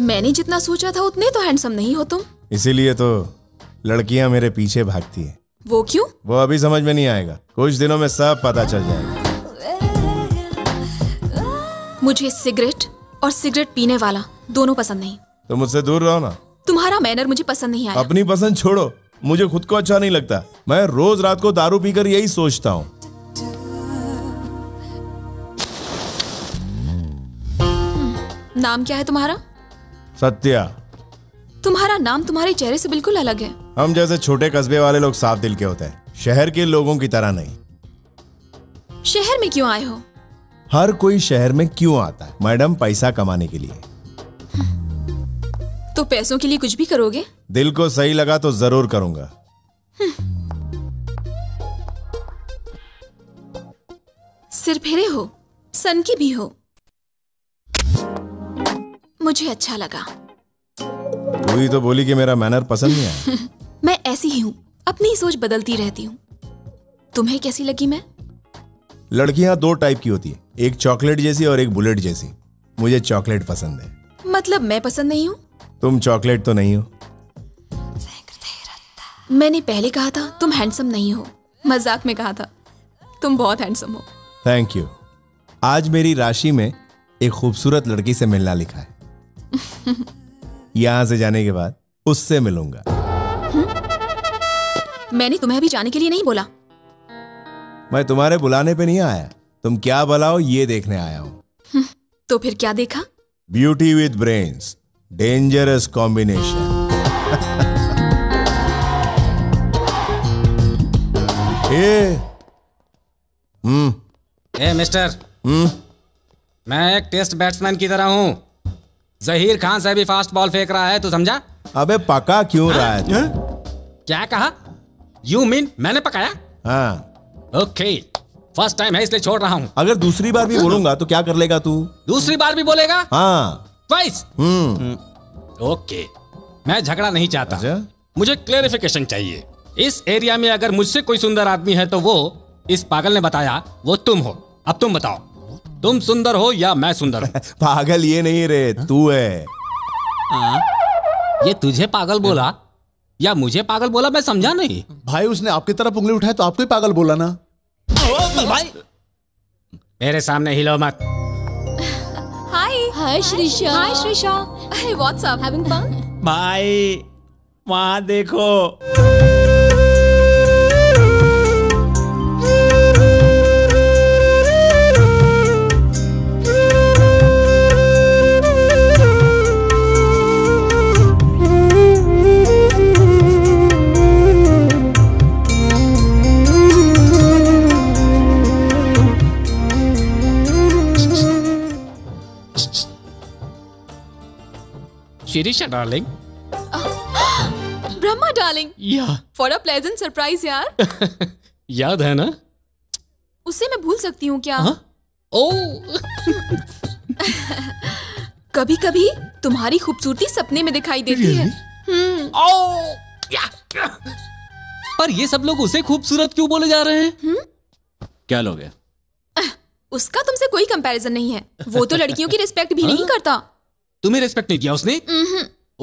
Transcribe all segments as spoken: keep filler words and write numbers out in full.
मैंने जितना सोचा था उतने तो हैंडसम नहीं हो तुम। इसीलिए तो लड़कियां मेरे पीछे भागती हैं। वो क्यों? वो अभी समझ में नहीं आएगा, कुछ दिनों में सब पता चल जाएगा। मुझे सिगरेट और सिगरेट पीने वाला दोनों पसंद नहीं। तो मुझसे दूर रहो ना। तुम्हारा मैनर मुझे पसंद नहीं आया। अपनी पसंद छोड़ो, मुझे खुद को अच्छा नहीं लगता। मैं रोज रात को दारू पीकर यही सोचता हूँ। नाम क्या है तुम्हारा? सत्या। तुम्हारा नाम तुम्हारे चेहरे से बिल्कुल अलग है। हम जैसे छोटे कस्बे वाले लोग साफ दिल के होते हैं, शहर के लोगों की तरह नहीं। शहर में क्यों आए हो? हर कोई शहर में क्यों आता है मैडम? पैसा कमाने के लिए। तो पैसों के लिए कुछ भी करोगे? दिल को सही लगा तो जरूर करूंगा। सिर फेरे हो, सन की भी हो, मुझे अच्छा लगा। तू ही तो बोली कि मेरा मैनर पसंद नहीं है। मैं ऐसी ही हूँ, अपनी सोच बदलती रहती हूँ। तुम्हें कैसी लगी मैं? लड़कियाँ दो टाइप की होती है, एक चॉकलेट जैसी और एक बुलेट जैसी। मुझे चॉकलेट पसंद है। मतलब मैं पसंद नहीं हूँ? तुम चॉकलेट तो नहीं हो। मैंने पहले कहा था तुम हैंडसम नहीं हो, मजाक में कहा था। तुम बहुत हैंडसम हो। Thank you. आज मेरी राशि में एक खूबसूरत लड़की से मिलना लिखा है। यहाँ से जाने के बाद उससे मिलूंगा। मैंने तुम्हें भी जाने के लिए नहीं बोला। मैं तुम्हारे बुलाने पे नहीं आया, तुम क्या बुलाओ ये देखने आया हूँ। तो फिर क्या देखा? Beauty with brains, dangerous combination. ए, हम्म, ए मिस्टर, हम्म, मैं एक टेस्ट बैट्समैन की तरह हूँ। ज़हीर खान से भी फास्ट बॉल फेंक रहा है, तू समझा? अबे पका क्यों रहा है? हा? क्या कहा? यू मीन मैंने पकाया? हाँ। ओके, फर्स्ट टाइम है इसलिए छोड़ रहा हूँ। अगर दूसरी बार भी बोलूंगा तो क्या कर लेगा तू? दूसरी बार भी बोलेगा? हाँ। ट्वाइस? हम्म। ओके, मैं झगड़ा नहीं चाहता। जा? मुझे क्लेरिफिकेशन चाहिए। इस एरिया में अगर मुझसे कोई सुंदर आदमी है तो वो, इस पागल ने बताया, वो तुम हो। अब तुम बताओ, तुम सुंदर हो या मैं सुंदर हूँ? पागल ये नहीं रे, तू है। आ, ये तुझे पागल बोला या मुझे पागल बोला? मैं समझा नहीं भाई। उसने आपकी तरफ उंगली उठाई तो आपको ही पागल बोला ना। भाई मेरे सामने हिलो मत। Hi hi Shrisha. Hi Shrisha. Hi what's up, having fun? भाई वहाँ देखो। Shreeja darling, Brahma darling, yeah, for a pleasant surprise यार। याद है ना? उसे मैं भूल सकती हूँ क्या? ओह। कभी कभी तुम्हारी खूबसूरती सपने में दिखाई देती really? है। ओह, yeah. पर ये सब लोग उसे खूबसूरत क्यों बोले जा रहे हैं? hmm? क्या लोगे? उसका तुमसे कोई कंपैरिजन नहीं है। वो तो लड़कियों की रिस्पेक्ट भी नहीं करता। तुम्हें रेस्पेक्ट नहीं दिया उसने?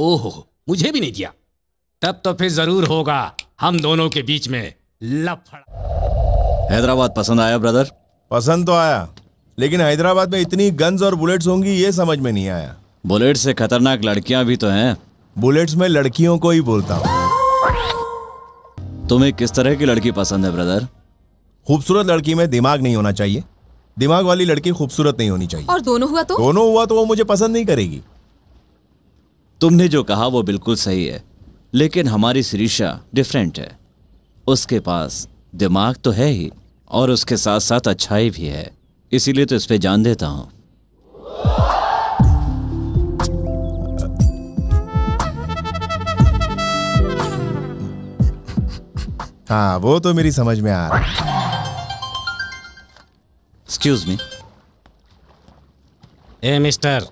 ओहो, मुझे भी नहीं दिया। तब तो फिर जरूर होगा हम दोनों के बीच में लफड़ा। हैदराबाद पसंद आया ब्रदर? पसंद तो आया, लेकिन हैदराबाद में इतनी गन्स और बुलेट्स होंगी ये समझ में नहीं आया। बुलेट से खतरनाक लड़कियां भी तो हैं। बुलेट्स में लड़कियों को ही बोलता हूँ। तुम्हें किस तरह की लड़की पसंद है ब्रदर? खूबसूरत लड़की में दिमाग नहीं होना चाहिए, दिमाग वाली लड़की खूबसूरत नहीं होनी चाहिए। और दोनों हुआ तो? दोनों हुआ तो वो मुझे पसंद नहीं करेगी। तुमने जो कहा वो बिल्कुल सही है, लेकिन हमारी श्रीशा डिफरेंट है। उसके पास दिमाग तो है ही और उसके साथ साथ अच्छाई भी है, इसीलिए तो इस पे जान देता हूँ। हाँ, वो तो मेरी समझ में आ रहा है। Excuse me. ए मिस्टर,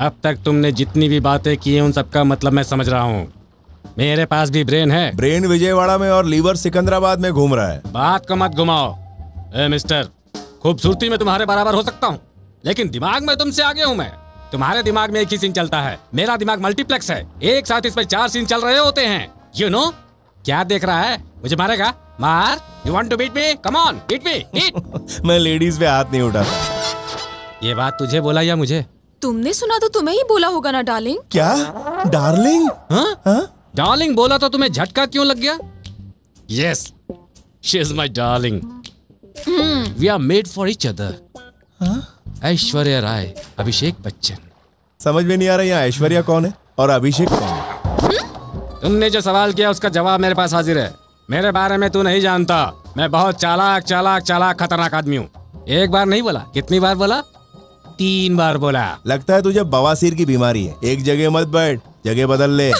अब तक तुमने जितनी भी बातें की हैं उन सबका मतलब मैं समझ रहा हूँ। मेरे पास भी ब्रेन है। ब्रेन विजयवाड़ा में और लीवर सिकंदराबाद में घूम रहा है। बात को मत घुमाओ। ए मिस्टर, खूबसूरती में तुम्हारे बराबर हो सकता हूँ, लेकिन दिमाग में तुमसे आगे हूँ मैं। तुम्हारे दिमाग में एक ही सीन चलता है, मेरा दिमाग मल्टीप्लेक्स है, एक साथ इसमें चार सीन चल रहे होते हैं। यू नो क्या देख रहा है, मुझे मारेगा? मार। You want to beat me? Come on, beat me, beat. मैं लेडीज पे हाथ नहीं उठाता। ये बात तुझे बोला या मुझे? तुमने सुना तो तुम्हें ही बोला होगा ना डार्लिंग। क्या डार्लिंग? हाँ डार्लिंग बोला तो तुम्हें झटका क्यों लग गया? Yes, she is my darling. We are made for each other. Aishwarya Rai, Abhishek Bachchan. समझ में नहीं आ रहा यहाँ ऐश्वर्या कौन है और अभिषेक कौन है? तुमने जो सवाल किया उसका जवाब मेरे पास हाजिर है। मेरे बारे में तू नहीं जानता, मैं बहुत चालाक चालाक चालाक खतरनाक आदमी हूँ। एक बार नहीं बोला, कितनी बार बोला? तीन बार बोला। लगता है तुझे बवासीर की बीमारी है, एक जगह मत बैठ, जगह बदल ले।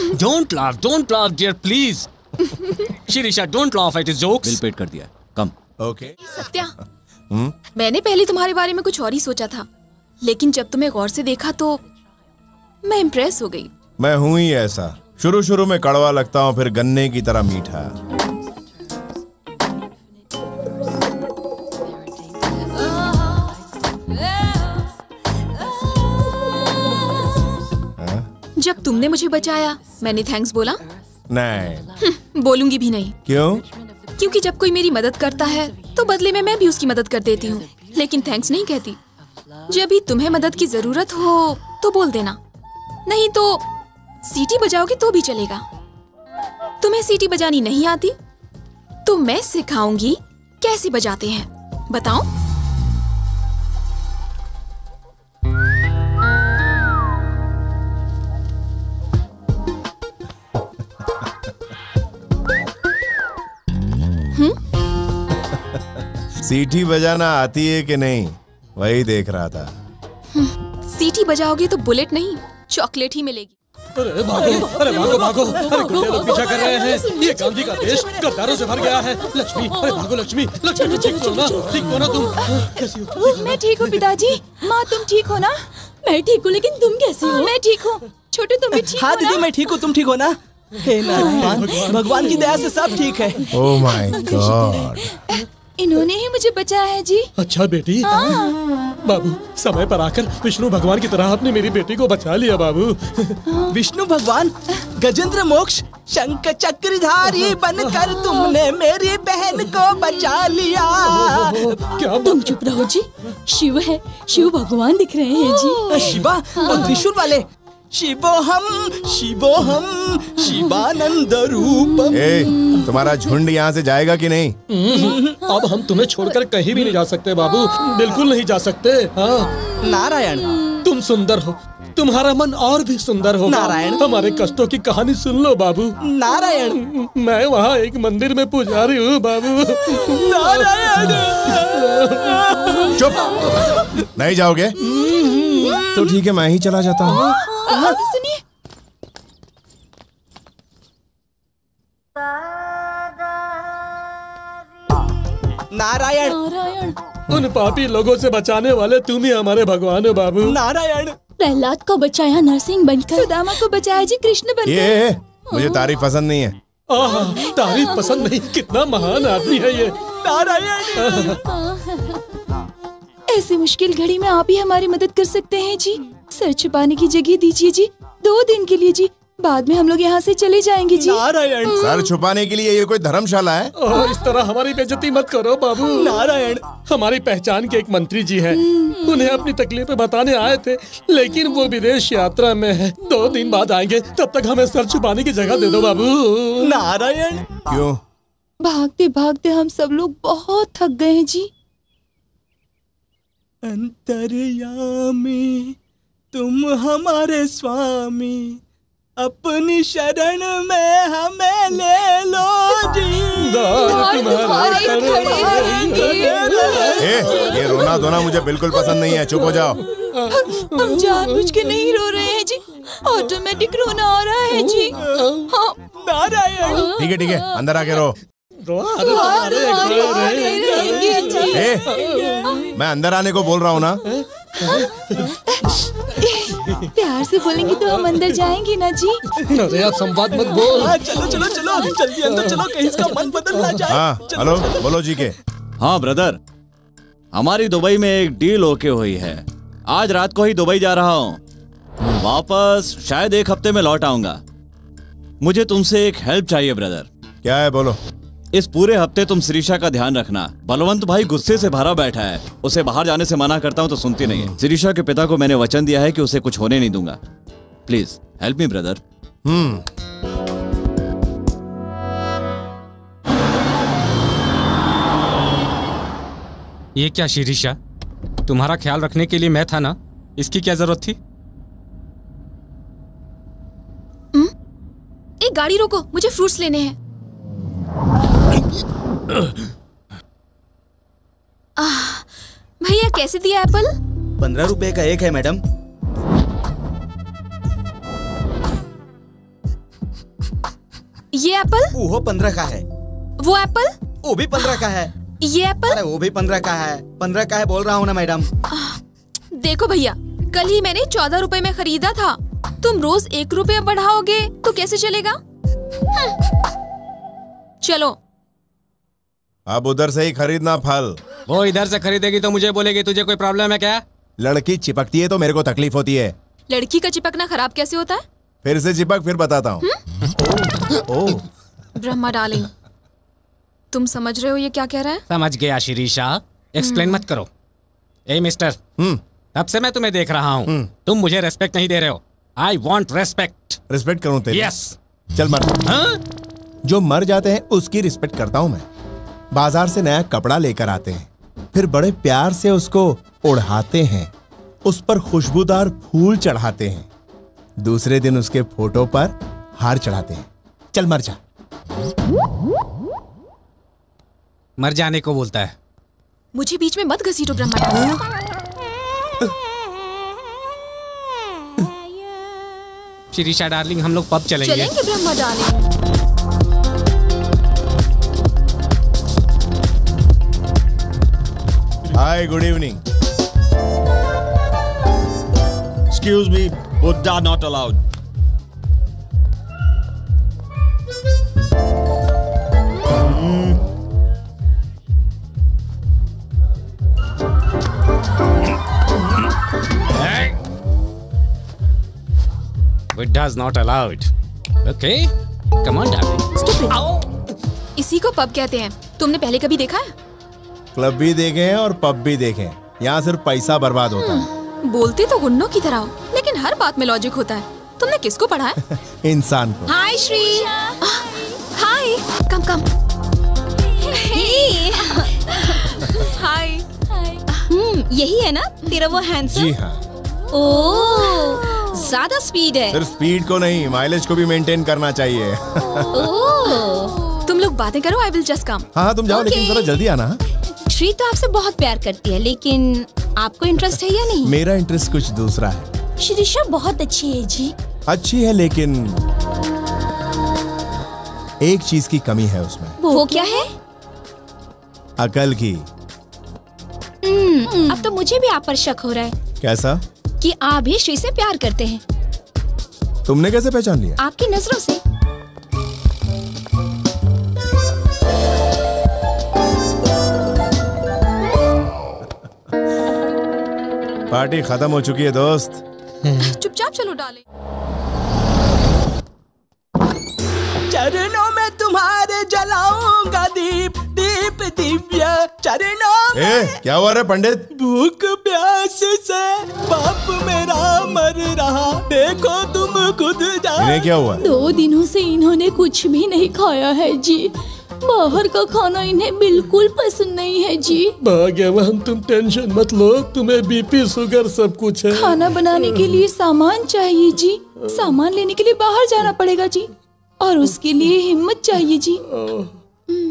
Don't laugh, don't laugh dear please. Shirisha, don't laugh at his jokes. Bill paid कर दिया, कम। ओके सत्या, मैंने पहले तुम्हारे बारे में कुछ और ही सोचा था, लेकिन जब तुम्हें गौर से देखा तो मैं इम्प्रेस हो गई। मैं हूँ ही ऐसा, शुरू शुरू में कड़वा लगता हूँ, फिर गन्ने की तरह मीठा। जब तुमने मुझे बचाया मैंने थैंक्स बोला? नहीं, बोलूंगी भी नहीं। क्यों? क्योंकि जब कोई मेरी मदद करता है तो बदले में मैं भी उसकी मदद कर देती हूँ, लेकिन थैंक्स नहीं कहती। जब भी तुम्हें मदद की जरूरत हो तो बोल देना, नहीं तो सीटी बजाओगे तो भी चलेगा। तुम्हें सीटी बजानी नहीं आती तो मैं सिखाऊंगी कैसे बजाते हैं, बताओ। सीटी बजाना आती है कि नहीं, वही देख रहा था। सीटी बजाओगे तो बुलेट नहीं, चॉकलेट ही मिलेगी। अरे भागो, अरे भागो भागो, अरे गुंडे लोग पीछा कर रहे हैं। ये गांधी का देश गद्दारों से भर गया है। लक्ष्मी, अरे भागो लक्ष्मी, लक्ष्मी ठीक हो ना, ठीक हो ना तुम? कैसी हो? मैं ठीक हूँ पिताजी। माँ तुम ठीक हो ना? मैं ठीक हूँ, लेकिन तुम कैसे हो? मैं ठीक हूँ। छोटे तुम भी ठीक हो? हाँ दीदी मैं ठीक हूँ, तुम ठीक हो ना? भगवान की दया से सब ठीक है। ओह माय गॉड, इन्होंने ही मुझे बचाया है जी। अच्छा बेटी। हाँ। बाबू, समय पर आकर विष्णु भगवान की तरह आपने मेरी बेटी को बचा लिया बाबू। हाँ। विष्णु भगवान, गजेंद्र मोक्ष, शंख चक्रधारी बनकर तुमने मेरी बहन को बचा लिया। क्या तुम चुप रहो जी, शिव है, शिव भगवान दिख रहे हैं जी। शिवा और त्रिशूल वाले, शिवोहम शिवोहम शिवानंद रूपम। ए, तुम्हारा झुंड यहाँ से जाएगा कि नहीं? अब हम तुम्हें छोड़कर कहीं भी नहीं जा सकते बाबू, बिल्कुल नहीं जा सकते। हाँ। नारायण, तुम सुंदर हो, तुम्हारा मन और भी सुंदर हो। नारायण, हमारे कष्टों की कहानी सुन लो बाबू। नारायण, मैं वहाँ एक मंदिर में पुजारी हूँ बाबू। नारायण चुप, नहीं जाओगे तो ठीक है, मैं ही चला जाता हूँ। सुनिए, नारायण नारायण, उन पापी लोगों से बचाने वाले तुम ही हमारे भगवान हो बाबू। नारायण, प्रहलाद को बचाया नरसिंह बनकर, सुदामा को बचाया जी कृष्ण बनकर। ये मुझे तारीफ पसंद नहीं है। आह, तारीफ पसंद नहीं? कितना महान आदमी है ये। नारायण, ऐसे मुश्किल घड़ी में आप ही हमारी मदद कर सकते हैं जी। सर छुपाने की जगह दीजिए जी, दो दिन के लिए जी, बाद में हम लोग यहाँ से चले जाएंगे जी। नारायण, सर छुपाने के लिए ये कोई धर्मशाला है? और इस तरह हमारी बेइज्जती मत करो बाबू। नारायण, हमारी पहचान के एक मंत्री जी हैं, उन्हें अपनी तकलीफें बताने आए थे, लेकिन वो विदेश यात्रा में है, दो दिन बाद आएंगे, तब तक हमें सर छुपाने की जगह दे दो बाबू। नारायण, क्यों? भागते भागते हम सब लोग बहुत थक गए हैं जी। अंतर्यामी तुम हमारे स्वामी, अपनी शरण में हमें ले लो जी। ये रोना धोना मुझे बिल्कुल पसंद नहीं है, चुप हो जाओ। हम जानबूझ के नहीं रो रहे हैं जी, ऑटोमेटिक रोना आ रहा है जी। हाँ। नारायण, ठीक है ठीक है, अंदर आके रो। मैं अंदर आने को बोल रहा हूँ ना। प्यार से बोलेंगे तो हम अंदर जाएंगे ना जी। अरे आप संवाद मत बोल। चलो चलो चलो जल्दी अंदर चलो, कहीं इसका मन बदल ना जाए। हाँ, हेलो बोलो जी के। हाँ ब्रदर, हमारी दुबई में एक डील ओके हुई है। आज रात को ही दुबई जा रहा हूँ, वापस शायद एक हफ्ते में लौट आऊंगा। मुझे तुमसे एक हेल्प चाहिए ब्रदर। क्या है बोलो। इस पूरे हफ्ते तुम श्रीशा का ध्यान रखना। बलवंत भाई गुस्से से भरा बैठा है, उसे बाहर जाने से मना करता हूँ तो सुनती नहीं है। श्रीशा के पिता को मैंने वचन दिया है कि उसे कुछ होने नहीं दूंगा। Please help me brother. हम्म ये क्या शिरीषा, तुम्हारा ख्याल रखने के लिए मैं था ना, इसकी क्या जरूरत थी? हम्म, एक गाड़ी रोको, मुझे फ्रूट्स लेने हैं। भैया कैसे दिया एप्पल? पंद्रह रुपए का एक है मैडम। ये एप्पल? वो पंद्रह का है। वो एप्पल? वो भी पंद्रह का है। ये एप्पल? अरे वो भी पंद्रह का है। पंद्रह का है बोल रहा हूँ ना मैडम। देखो भैया, कल ही मैंने चौदह रुपए में खरीदा था। तुम रोज एक रुपया बढ़ाओगे तो कैसे चलेगा? चलो अब उधर से ही खरीदना फल। वो इधर से खरीदेगी तो मुझे बोलेगी तुझे कोई प्रॉब्लम है क्या? लड़की चिपकती है तो मेरे को तकलीफ होती है। लड़की का चिपकना खराब कैसे होता है? फिर से चिपक, फिर बताता हूँ। ब्रह्मा डार्लिंग, तुम समझ रहे हो ये क्या कह रहा है? समझ गया शिरीषा, एक्सप्लेन मत करो। ए मिस्टर, अब से मैं तुम्हें देख रहा हूँ, तुम मुझे रेस्पेक्ट नहीं दे रहे हो। I want respect. रेस्पेक्ट करूँ तेरी? यस। चल मर। हाँ? जो मर जाते हैं उसकी रिस्पेक्ट करता हूँ मैं। बाजार से नया कपड़ा लेकर आते हैं, फिर बड़े प्यार से उसको ओढ़ाते हैं, उस पर खुशबूदार फूल चढ़ाते हैं, दूसरे दिन उसके फोटो पर हार चढ़ाते हैं। चल मर जा। मर जाने को बोलता है। मुझे बीच में मत घसीटो ब्रह्मा। शिरीषा डार्लिंग, हम लोग पब चलेंगे। चलेंगे Brahma darling. Hi good evening. Excuse me, Buddha not allowed. Buddha's not allowed. Okay, come on, darling. Stupid. इसी को पब कहते हैं। तुमने पहले कभी देखा है? क्लब भी देखे हैं और पब भी देखे हैं। यहाँ सिर्फ पैसा बर्बाद होता है। बोलते तो गुन्नों की तरह हो, लेकिन हर बात में लॉजिक होता है। तुमने किसको पढ़ा है? इंसान को। हाय श्री। हाय। कम कम। हाय। हम्म, यही है ना तेरा वो हैंडसम? जी हाँ। ओह, ज्यादा स्पीड है। सिर्फ स्पीड को नहीं, माइलेज को भी मेंटेन करना चाहिए। ओह, तुम लोग बातें करो, आई विल जस्ट कम। हाँ तुम जाओ, okay. लेकिन जरा जल्दी आना। श्री तो आपसे बहुत प्यार करती है, लेकिन आपको इंटरेस्ट है या नहीं? मेरा इंटरेस्ट कुछ दूसरा है। श्रीशा बहुत अच्छी है जी। अच्छी है, लेकिन एक चीज की कमी है उसमें। वो, वो क्या है? अकल की। हम्म, अब तो मुझे भी आप पर शक हो रहा है। कैसा? कि आप भी श्री से प्यार करते हैं। तुमने कैसे पहचान लिया? आपकी नजरों से। पार्टी खत्म हो चुकी है दोस्त। चुपचाप चलो डाले। चरणों में तुम्हारे जलाऊंगा दीप दीप दिव्या चरणों में। ए, क्या हुआ रे पंडित? भूख प्यास से बाप मेरा मर रहा, देखो तुम खुद जाओ। इन्हें क्या हुआ? दो दिनों से इन्होंने कुछ भी नहीं खाया है जी। बाहर का खाना इन्हें बिल्कुल पसंद नहीं है जी। भाग्यवान, तुम टेंशन मत लो, तुम्हें बीपी शुगर सब कुछ है। खाना बनाने के लिए सामान चाहिए जी, सामान लेने के लिए बाहर जाना पड़ेगा जी, और उसके लिए हिम्मत चाहिए जी,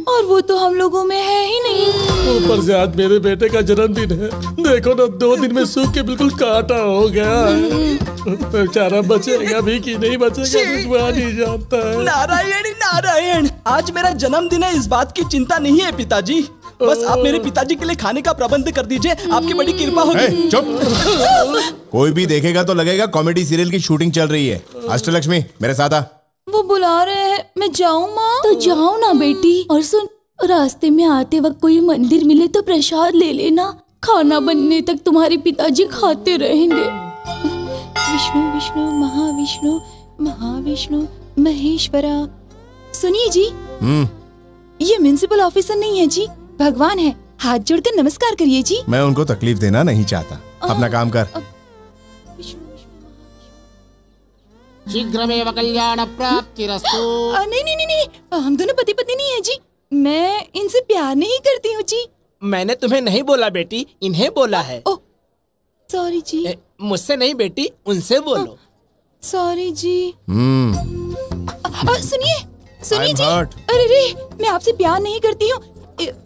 और वो तो हम लोगों में है ही नहीं। ऊपर से आज मेरे बेटे का जन्मदिन है, देखो ना दो दिन में सूख के बिल्कुल काटा हो गया। बेचारा बचेगा भी कि नहीं बचेगा भगवान ही जानता है। नारायण नारायण, आज मेरा जन्मदिन है, इस बात की चिंता नहीं है पिताजी। बस आप मेरे पिताजी के लिए खाने का प्रबंध कर दीजिए, आपकी बड़ी कृपा होगी। चुप। कोई भी देखेगा तो लगेगा कॉमेडी सीरियल की शूटिंग चल रही है। अष्टलक्ष्मी मेरे साथ आ। वो बुला रहे हैं, मैं जाऊँ माँ? तो जाओ ना बेटी। और सुन, रास्ते में आते वक्त कोई मंदिर मिले तो प्रसाद ले लेना, खाना बनने तक तुम्हारे पिताजी खाते रहेंगे। विष्णु विष्णु महाविष्णु महाविष्णु महेश्वरा। सुनिए जी, ये म्युनिसिपल ऑफिसर नहीं है जी, भगवान है। हाथ जोड़कर नमस्कार करिए जी। मैं उनको तकलीफ देना नहीं चाहता, अपना काम कर। शीघ्रमेव कल्याण प्राप्तिरस्तु। नहीं नहीं नहीं नहीं, हम दोनों पति पत्नी नहीं है जी, मैं इनसे प्यार नहीं करती हूँ जी। मैंने तुम्हें नहीं बोला बेटी, इन्हें बोला है। सॉरी जी। मुझसे नहीं बेटी, उनसे बोलो। सॉरी जी। सुनिए सुनिए जी, अरे रे, मैं आपसे प्यार नहीं करती हूँ,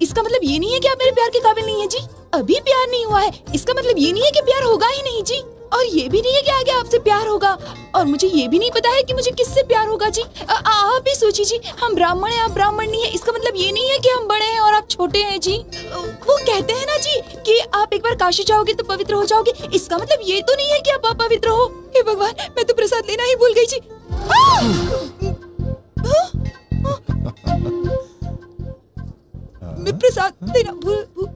इसका मतलब ये नहीं है कि आप मेरे प्यार के काबिल नहीं है जी। अभी प्यार नहीं हुआ है, इसका मतलब ये नहीं है कि प्यार होगा ही नहीं जी। और ये भी नहीं है कि आगे आपसे प्यार होगा, और मुझे ये भी नहीं पता है कि मुझे किससे प्यार होगा जी। आ, आप ही सोचिए जी, हम ब्राह्मण हैं, आप ब्राह्मण नहीं है, इसका मतलब ये नहीं है कि हम बड़े हैं और आप छोटे हैं जी। वो कहते हैं ना जी कि आप एक बार काशी जाओगे तो पवित्र हो जाओगे, इसका मतलब ये तो नहीं है कि आप अपवित्र हो। हे भगवान, मैं तो प्रसाद लेना ही भूल गई जी। मैं प्रसाद लेना भूल भूल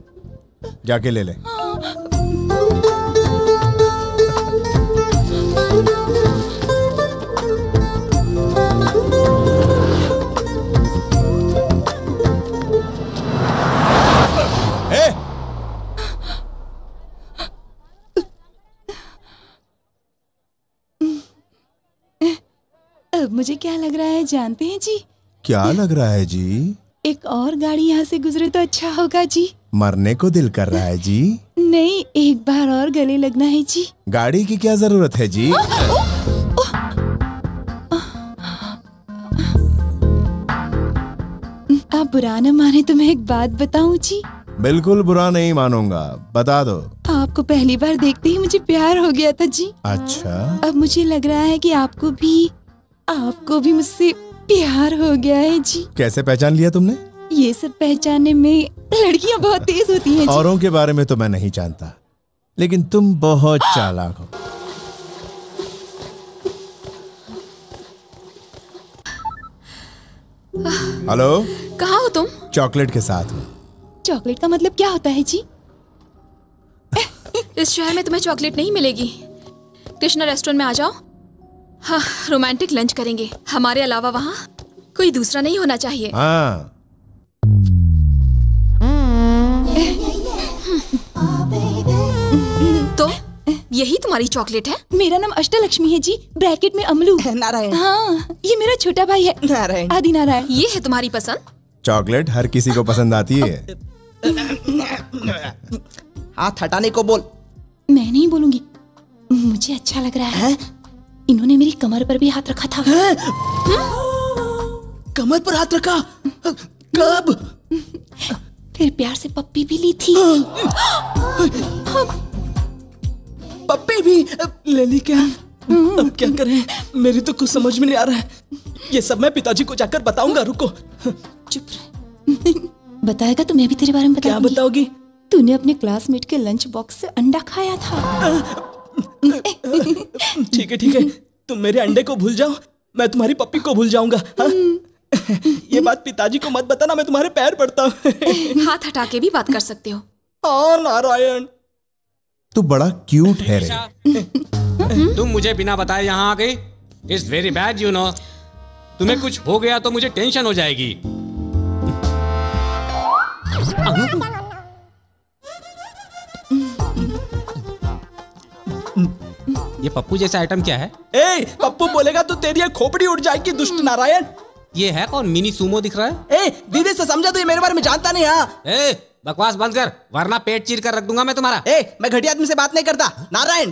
जाके ले ले। मुझे क्या लग रहा है जानते हैं जी? क्या लग रहा है जी? एक और गाड़ी यहाँ से गुजरे तो अच्छा होगा जी। मरने को दिल कर रहा है जी? नहीं, एक बार और गले लगना है जी। गाड़ी की क्या जरूरत है जी? ओ, ओ, ओ, ओ, आप बुरा न माने तो मैं एक बात बताऊं जी? बिल्कुल बुरा नहीं मानूंगा, बता दो। आपको पहली बार देखते ही मुझे प्यार हो गया था जी। अच्छा, अब मुझे लग रहा है कि आपको भी आपको भी मुझसे प्यार हो गया है जी। कैसे पहचान लिया तुमने? ये सब पहचानने में लड़कियां बहुत तेज होती हैं जी। औरों के बारे में तो मैं नहीं जानता, लेकिन तुम बहुत चालाक हो। हेलो, कहाँ हो तुम? चॉकलेट के साथ हो। चॉकलेट का मतलब क्या होता है जी? इस शहर में तुम्हें चॉकलेट नहीं मिलेगी। कृष्णा रेस्टोरेंट में आ जाओ। हाँ, रोमांटिक लंच करेंगे। हमारे अलावा वहाँ कोई दूसरा नहीं होना चाहिए। हाँ। तो यही तुम्हारी चॉकलेट है? मेरा नाम अष्टलक्ष्मी है जी, ब्रैकेट में अमलू। नारायण। हाँ, ये मेरा छोटा भाई है नारायण, आदि नारायण। ये है तुम्हारी पसंद? चॉकलेट हर किसी को पसंद आती है। हाथ हटाने को बोल। मैं नहीं बोलूँगी, मुझे अच्छा लग रहा है। इन्होंने मेरी कमर पर भी हाथ रखा था। है? कमर पर हाथ रखा? कब? फिर प्यार से पप्पी भी ली थी। पप्पी भी ले ली क्या? अब क्या करें? मेरी तो कुछ समझ में नहीं आ रहा है। ये सब मैं पिताजी को जाकर बताऊंगा। रुको, चुप रहे। बताएगा तो मैं भी तेरे बारे में बताऊंगी। क्या बताओगी? तूने अपने क्लासमेट के लंच बॉक्स से अंडा खाया था। ठीक है ठीक है, तुम मेरे अंडे को भूल जाओ, मैं तुम्हारी पप्पी को भूल जाऊंगा। ये बात पिताजी को मत बताना, मैं तुम्हारे पैर पड़ता हूँ। हाथ हटा के भी बात कर सकते हो। हाँ नारायण, तू बड़ा क्यूट है रे। तुम मुझे बिना बताए यहाँ आ गई, it's very bad you know. तुम्हें कुछ हो गया तो मुझे टेंशन हो जाएगी। ये पप्पू जैसा आइटम क्या है? ए, पप्पू बोलेगा तो तेरी ये खोपड़ी उड़ जाएगी दुष्ट नारायण। ये है कौन? मिनी सुमो दिख रहा है। ए, दीदी से समझा तो ये मेरे बारे में जानता नहीं। हाँ। ए, बकवास बंद कर, वरना पेट चीर कर रख दूंगा मैं तुम्हारा। ए, मैं घटिया आदमी से बात नहीं करता नारायण।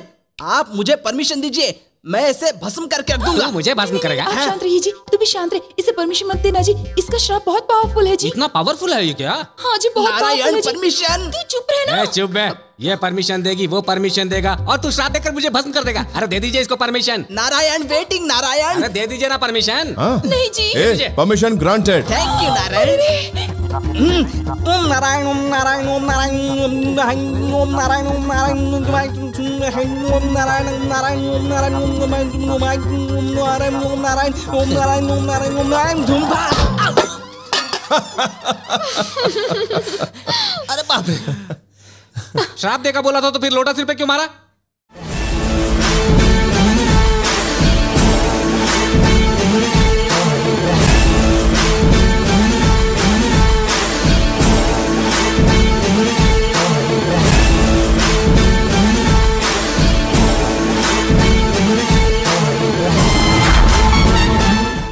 आप मुझे परमिशन दीजिए, मैं इसे भस्म करके रख दूंगा। मुझे भस्म करेगा? शांत रहिए जी, तू भी शांत रहे, इसे परमिशन मत देना जी, इसका श्राप बहुत पावरफुल है जी। इतना पावरफुल है ये क्या? हाँ जी, बहुत पावरफुल है जी। परमिशन? तू चुप रहे ना। चुप है, ये परमिशन देगी, वो परमिशन देगा, और तू श्राप देकर मुझे भस्म कर देगा। अरे दे दीजिए इसको परमिशन। नारायण वेटिंग नारायण। अरे दे दीजिए ना परमिशन। नहीं जी। Permission granted. Thank you Narayan. Om Narayan Om Narayan Om Narayan Om Narayan Om Narayan Om Narayan Om Narayan Om Narayan Om Narayan Om Narayan Om Narayan Om Narayan Om Narayan Om Narayan झुंबा। अरे बाप रे, श्राप देगा बोला था तो फिर लोटा सिर पे क्यों मारा?